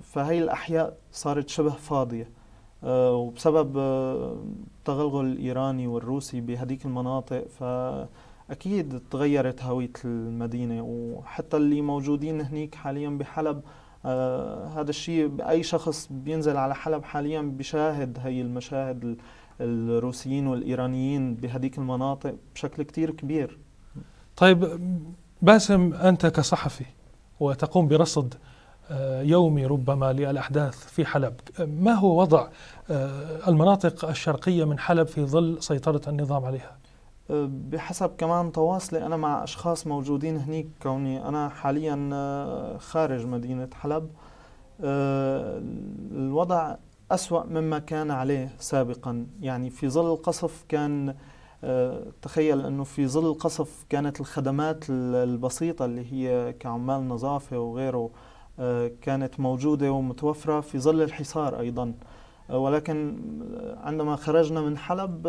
فهي الاحياء صارت شبه فاضيه، وبسبب التغلغل الايراني والروسي بهديك المناطق فاكيد تغيرت هويه المدينه، وحتى اللي موجودين هنيك حاليا بحلب آه هذا الشيء أي شخص بينزل على حلب حاليا بيشاهد هي المشاهد الروسيين والإيرانيين بهديك المناطق بشكل كتير كبير. طيب باسم، أنت كصحفي وتقوم برصد آه يومي ربما للأحداث في حلب، ما هو وضع آه المناطق الشرقية من حلب في ظل سيطرة النظام عليها؟ بحسب كمان تواصلي أنا مع أشخاص موجودين هنيك، كوني أنا حاليا خارج مدينة حلب، الوضع أسوأ مما كان عليه سابقا. يعني في ظل القصف كان، تخيل أنه في ظل القصف كانت الخدمات البسيطة اللي هي كعمال نظافة وغيره كانت موجودة ومتوفرة في ظل الحصار أيضا، ولكن عندما خرجنا من حلب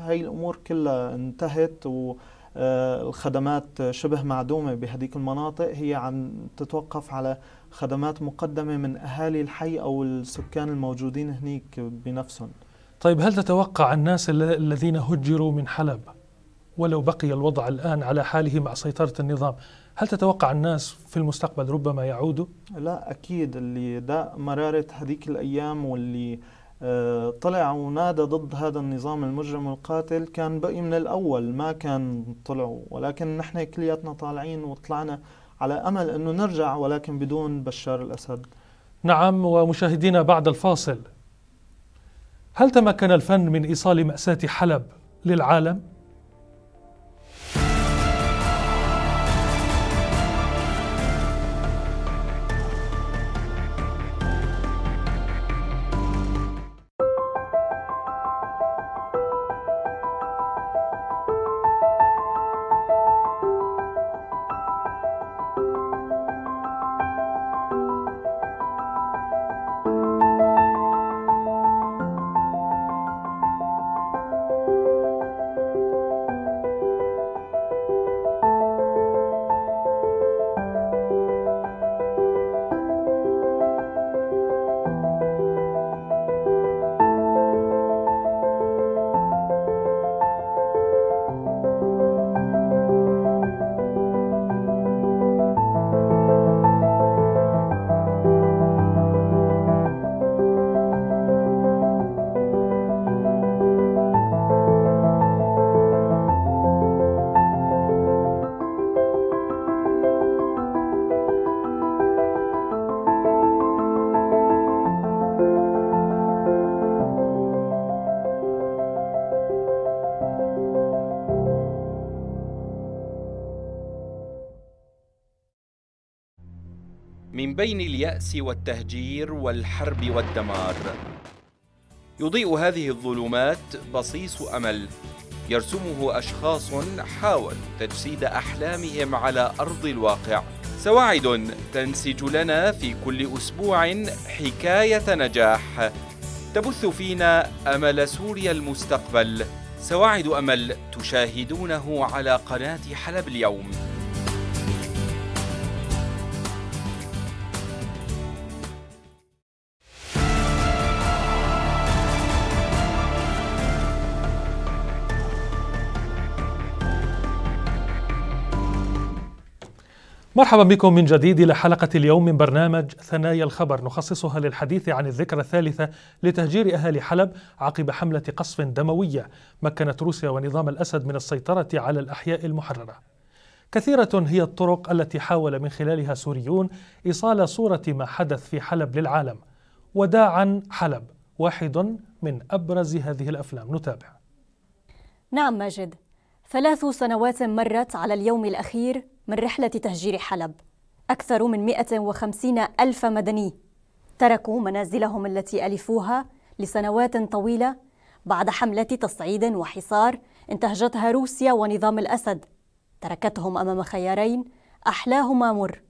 هاي الأمور كلها انتهت، والخدمات شبه معدومة بهذيك المناطق، هي عم تتوقف على خدمات مقدمة من أهالي الحي أو السكان الموجودين هنيك بنفسهم. طيب هل تتوقع الناس الذين هجروا من حلب ولو بقي الوضع الآن على حاله مع سيطرة النظام، هل تتوقع الناس في المستقبل ربما يعودوا؟ لا أكيد، اللي داق مرارة هذيك الأيام واللي طلع ونادى ضد هذا النظام المجرم والقاتل كان بقي من الأول، ما كان طلعوا، ولكن نحن كلياتنا طالعين وطلعنا على أمل أنه نرجع، ولكن بدون بشار الأسد. نعم، ومشاهدينا بعد الفاصل، هل تمكن الفن من إيصال مأساة حلب للعالم؟ من بين اليأس والتهجير والحرب والدمار، يضيء هذه الظلمات بصيص أمل يرسمه أشخاص حاولوا تجسيد أحلامهم على أرض الواقع. سواعد تنسج لنا في كل أسبوع حكاية نجاح تبث فينا أمل سوريا المستقبل. سواعد أمل تشاهدونه على قناة حلب اليوم. مرحبا بكم من جديد إلى حلقة اليوم من برنامج ثنايا الخبر، نخصصها للحديث عن الذكرى الثالثة لتهجير أهالي حلب عقب حملة قصف دموية مكنت روسيا ونظام الأسد من السيطرة على الأحياء المحررة. كثيرة هي الطرق التي حاول من خلالها سوريون إيصال صورة ما حدث في حلب للعالم. وداعا حلب واحد من أبرز هذه الأفلام، نتابع. نعم ماجد، ثلاث سنوات مرت على اليوم الأخير من رحلة تهجير حلب. أكثر من مئة وخمسين ألف مدني تركوا منازلهم التي ألفوها لسنوات طويلة بعد حملة تصعيد وحصار انتهجتها روسيا ونظام الأسد، تركتهم أمام خيارين أحلاهما مر: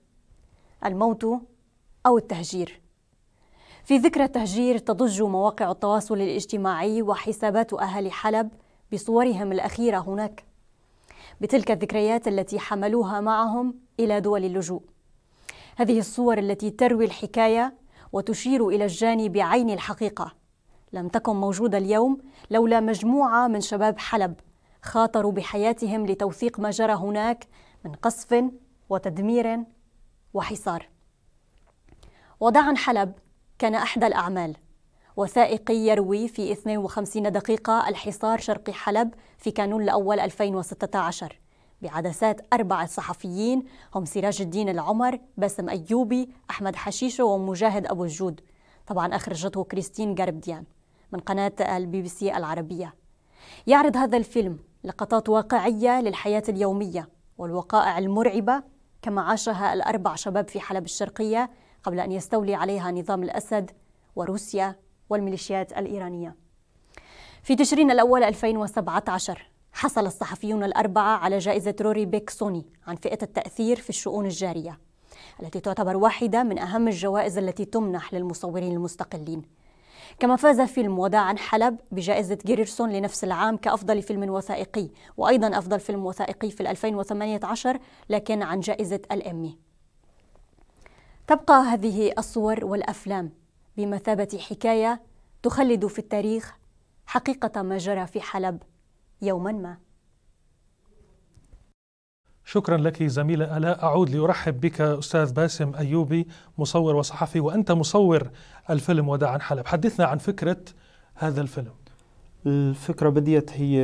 الموت أو التهجير. في ذكرى التهجير تضج مواقع التواصل الاجتماعي وحسابات أهالي حلب بصورهم الأخيرة هناك، بتلك الذكريات التي حملوها معهم إلى دول اللجوء. هذه الصور التي تروي الحكاية وتشير إلى الجاني بعين الحقيقة لم تكن موجودة اليوم لولا مجموعة من شباب حلب خاطروا بحياتهم لتوثيق ما جرى هناك من قصف وتدمير وحصار. وداعا حلب كان أحدى الأعمال، وثائقي يروي في اثنتين وخمسين دقيقة الحصار شرقي حلب في كانون الأول ألفين وستة عشر بعدسات أربعة صحفيين هم سراج الدين العمر، باسم أيوبي، أحمد حشيشة ومجاهد أبو الجود. طبعا أخرجته كريستين غاربيديان من قناة البي بي سي العربية. يعرض هذا الفيلم لقطات واقعية للحياة اليومية والوقائع المرعبة كما عاشها الأربع شباب في حلب الشرقية قبل أن يستولي عليها نظام الأسد وروسيا والميليشيات الإيرانية. في تشرين الأول ألفين وسبعة عشر حصل الصحفيون الأربعة على جائزة روري بيك سوني عن فئة التأثير في الشؤون الجارية، التي تعتبر واحدة من أهم الجوائز التي تمنح للمصورين المستقلين. كما فاز فيلم وداعا حلب بجائزة جيريرسون لنفس العام كأفضل فيلم وثائقي، وأيضا أفضل فيلم وثائقي في ألفين وثمانية عشر لكن عن جائزة الإيمي. تبقى هذه الصور والأفلام بمثابة حكاية تخلد في التاريخ حقيقة ما جرى في حلب يوما ما. شكرا لك زميلة آلاء. أعود لأرحب بك أستاذ باسم أيوبي، مصور وصحفي، وأنت مصور الفيلم وداعا حلب. حدثنا عن فكرة هذا الفيلم. الفكرة بديت هي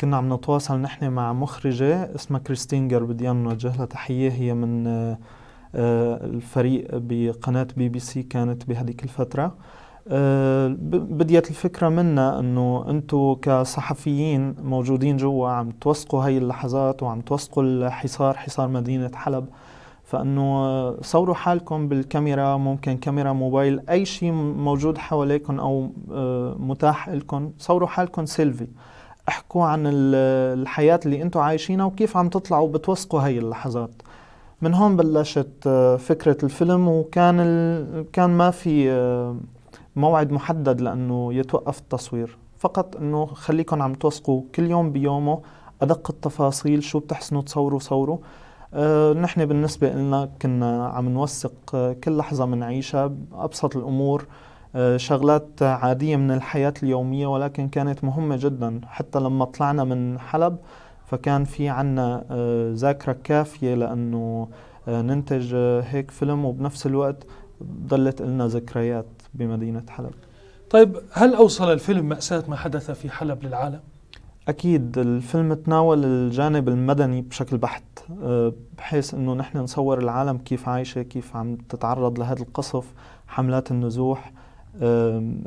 كنا عم نتواصل نحن مع مخرجة اسمها كريستين غاربيديان، نوجه لها تحية، هي من آه الفريق بقناة بي بي سي كانت بهذيك الفترة. آه بديت الفكرة منا انه انتو كصحفيين موجودين جوا عم توثقوا هاي اللحظات وعم توثقوا الحصار، حصار مدينة حلب، فانه صوروا حالكم بالكاميرا، ممكن كاميرا موبايل، اي شيء موجود حواليكم او آه متاح لكم، صوروا حالكم سيلفي، احكوا عن الحياة اللي انتو عايشينها وكيف عم تطلعوا بتوثقوا هاي اللحظات. من هون بلشت فكرة الفيلم، وكان ال... كان ما في موعد محدد لأنه يتوقف التصوير، فقط أنه خليكن عم توثقوا كل يوم بيومه أدق التفاصيل، شو بتحسنوا تصوروا صوروا. أه نحن بالنسبة لنا كنا عم نوثق كل لحظة منعيشها، أبسط الأمور، أه شغلات عادية من الحياة اليومية، ولكن كانت مهمة جدا. حتى لما طلعنا من حلب فكان في عنا ذاكرة كافية لأنه ننتج هيك فيلم، وبنفس الوقت ضلت لنا ذكريات بمدينة حلب. طيب، هل أوصل الفيلم مأساة ما حدث في حلب للعالم؟ أكيد. الفيلم تناول الجانب المدني بشكل بحت، بحيث أنه نحن نصور العالم كيف عايشة، كيف عم تتعرض لهذا القصف، حملات النزوح،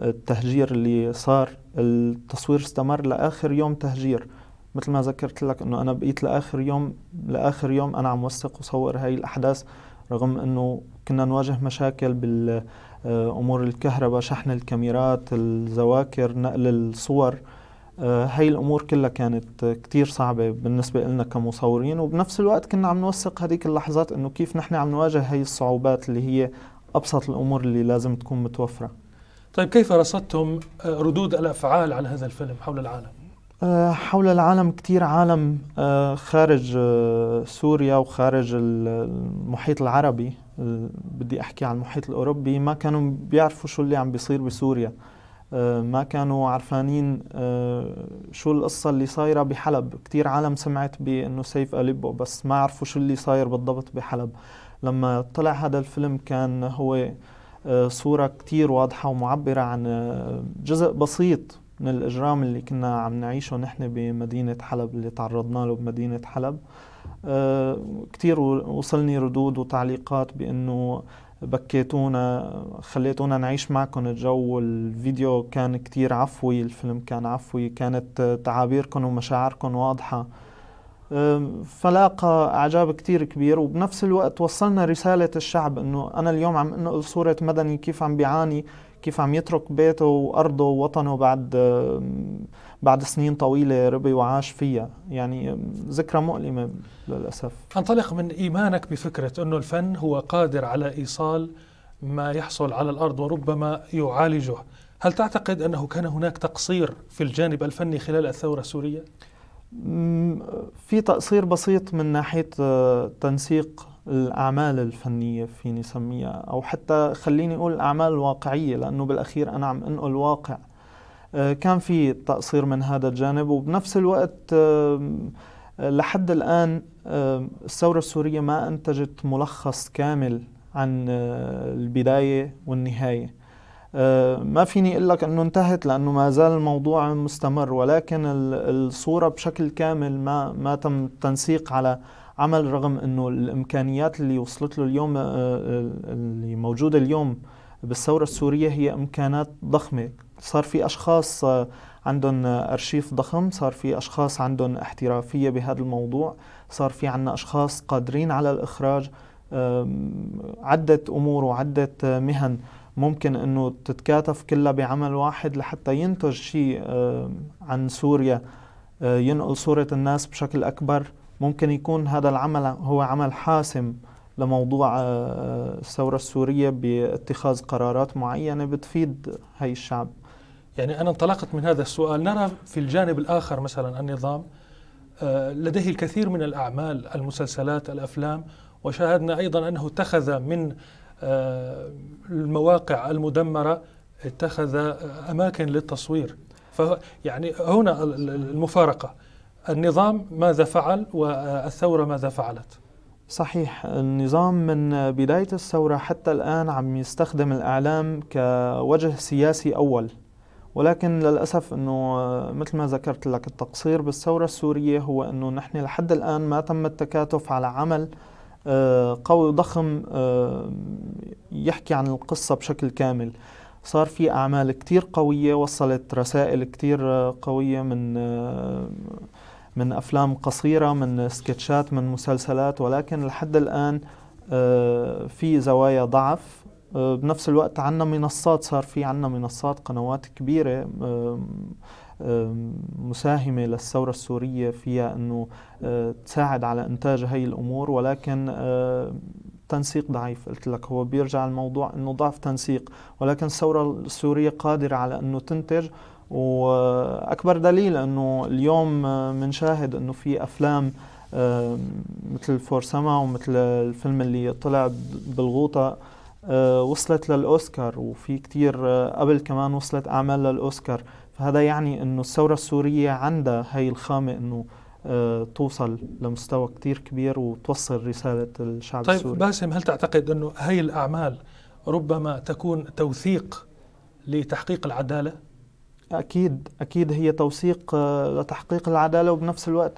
التهجير اللي صار. التصوير استمر لآخر يوم تهجير، مثل ما ذكرت لك انه انا بقيت لاخر يوم لاخر يوم انا عم وثق وصور هاي الاحداث، رغم انه كنا نواجه مشاكل بالامور الكهرباء، شحن الكاميرات، الذواكر، نقل الصور. هاي الأمور كلها كانت كتير صعبة بالنسبة لنا كمصورين، وبنفس الوقت كنا عم نوثق هذيك اللحظات إنه كيف نحن عم نواجه هاي الصعوبات اللي هي أبسط الأمور اللي لازم تكون متوفرة. طيب كيف رصدتم ردود الأفعال على هذا الفيلم حول العالم؟ حول العالم كتير عالم خارج سوريا وخارج المحيط العربي، بدي أحكي عن المحيط الأوروبي، ما كانوا بيعرفوا شو اللي عم بيصير بسوريا، ما كانوا عارفانين شو القصة اللي صايرة بحلب. كتير عالم سمعت بأنه سيف أليبو بس ما عرفوا شو اللي صاير بالضبط بحلب. لما طلع هذا الفيلم كان هو صورة كتير واضحة ومعبرة عن جزء بسيط من الإجرام اللي كنا عم نعيشه نحن بمدينة حلب، اللي تعرضنا له بمدينة حلب. كتير وصلني ردود وتعليقات بأنه بكيتونا، خليتونا نعيش معكم الجو، الفيديو كان كتير عفوي، الفيلم كان عفوي، كانت تعابيركم ومشاعركم واضحة. فلاقى إعجاب كتير كبير، وبنفس الوقت وصلنا رسالة الشعب إنه أنا اليوم عم أنقل صورة مدني كيف عم بيعاني، كيف عم يترك بيته وأرضه ووطنه بعد بعد سنين طويلة ربي وعاش فيها. يعني ذكرى مؤلمة للأسف. انطلق من إيمانك بفكرة أنه الفن هو قادر على إيصال ما يحصل على الأرض وربما يعالجه، هل تعتقد أنه كان هناك تقصير في الجانب الفني خلال الثورة السورية؟ في تقصير بسيط من ناحية تنسيق الأعمال الفنية فيني سميها، أو حتى خليني أقول الأعمال الواقعية، لأنه بالأخير أنا عم أنقل واقع. كان في تقصير من هذا الجانب، وبنفس الوقت لحد الآن الثورة السورية ما أنتجت ملخص كامل عن البداية والنهاية. ما فيني أقول لك أنه انتهت لأنه ما زال الموضوع مستمر، ولكن الصورة بشكل كامل ما ما تم التنسيق على عمل، رغم أنه الإمكانيات اللي وصلت له اليوم اللي موجودة اليوم بالثورة السورية هي إمكانات ضخمة. صار في أشخاص عندهم أرشيف ضخم، صار في أشخاص عندهم احترافية بهذا الموضوع، صار في عندنا أشخاص قادرين على الإخراج عدة أمور وعدة مهن ممكن أنه تتكاتف كلها بعمل واحد لحتى ينتج شيء عن سوريا ينقل صورة الناس بشكل أكبر. ممكن يكون هذا العمل هو عمل حاسم لموضوع الثورة السورية باتخاذ قرارات معينة بتفيد هاي الشعب. يعني أنا انطلقت من هذا السؤال. نرى في الجانب الآخر مثلا النظام لديه الكثير من الأعمال، المسلسلات، الأفلام، وشاهدنا أيضا أنه اتخذ من المواقع المدمرة، اتخذ أماكن للتصوير. فيعني هنا المفارقة، النظام ماذا فعل والثورة ماذا فعلت؟ صحيح، النظام من بداية الثورة حتى الآن عم يستخدم الإعلام كوجه سياسي أول، ولكن للأسف أنه مثل ما ذكرت لك التقصير بالثورة السورية هو أنه نحن لحد الآن ما تم التكاتف على عمل قوي ضخم يحكي عن القصة بشكل كامل. صار في أعمال كتير قوية وصلت رسائل كتير قوية من من أفلام قصيرة، من سكتشات، من مسلسلات، ولكن لحد الآن في زوايا ضعف. بنفس الوقت عنا منصات، صار في عنا منصات، قنوات كبيرة مساهمة للثورة السورية فيها أنه تساعد على إنتاج هاي الأمور، ولكن تنسيق ضعيف. قلت لك هو بيرجع الموضوع أنه ضعف تنسيق، ولكن الثورة السورية قادرة على أنه تنتج. وأكبر دليل أنه اليوم منشاهد أنه في أفلام مثل فورسما ومثل الفيلم اللي طلع بالغوطة وصلت للأوسكار، وفي كتير قبل كمان وصلت أعمال للأوسكار. فهذا يعني أنه الثورة السورية عندها هاي الخامة أنه توصل لمستوى كتير كبير وتوصل رسالة الشعب طيب السوري. طيب باسم، هل تعتقد أنه هاي الأعمال ربما تكون توثيق لتحقيق العدالة؟ أكيد أكيد هي توثيق لتحقيق العدالة، وبنفس الوقت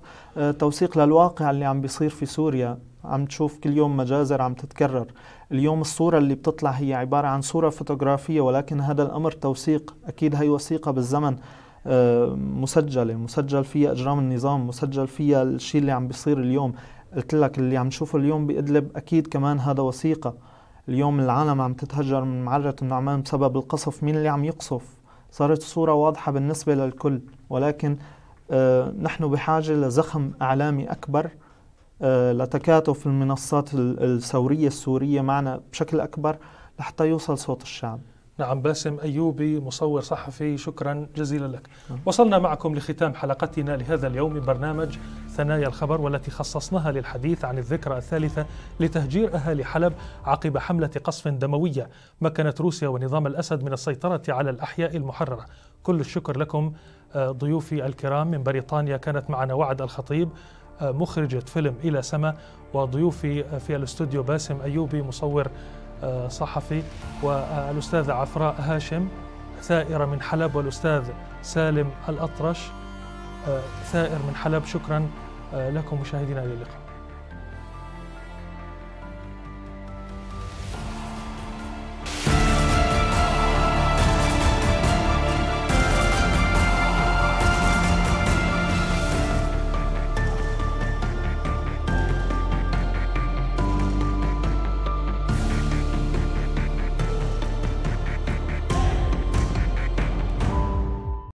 توثيق للواقع اللي عم بيصير في سوريا. عم تشوف كل يوم مجازر عم تتكرر، اليوم الصورة اللي بتطلع هي عبارة عن صورة فوتوغرافية، ولكن هذا الأمر توثيق. أكيد هي وثيقة بالزمن مسجلة، مسجل فيها إجرام النظام، مسجل فيها الشيء اللي عم بيصير اليوم. قلت لك اللي عم شوفه اليوم بإدلب أكيد كمان هذا وثيقة. اليوم العالم عم تتهجر من معرة النعمان بسبب القصف، مين اللي عم يقصف؟ صارت الصورة واضحة بالنسبة للكل، ولكن نحن بحاجة لزخم إعلامي أكبر، لتكاتف المنصات الثورية السورية معنا بشكل أكبر لحتى يوصل صوت الشعب. نعم، باسم أيوبي مصور صحفي، شكرا جزيلا لك. وصلنا معكم لختام حلقتنا لهذا اليوم من برنامج ثنايا الخبر، والتي خصصناها للحديث عن الذكرى الثالثة لتهجير أهالي حلب عقب حملة قصف دموية مكنت روسيا ونظام الأسد من السيطرة على الأحياء المحررة. كل الشكر لكم ضيوفي الكرام. من بريطانيا كانت معنا وعد الخطيب مخرجة فيلم إلى سما، وضيوفي في الاستوديو باسم أيوبي مصور صحفي، والأستاذة عفراء هاشم ثائرة من حلب، والأستاذ سالم الأطرش ثائر من حلب. شكرا لكم مشاهدينا، إلى اللقاء.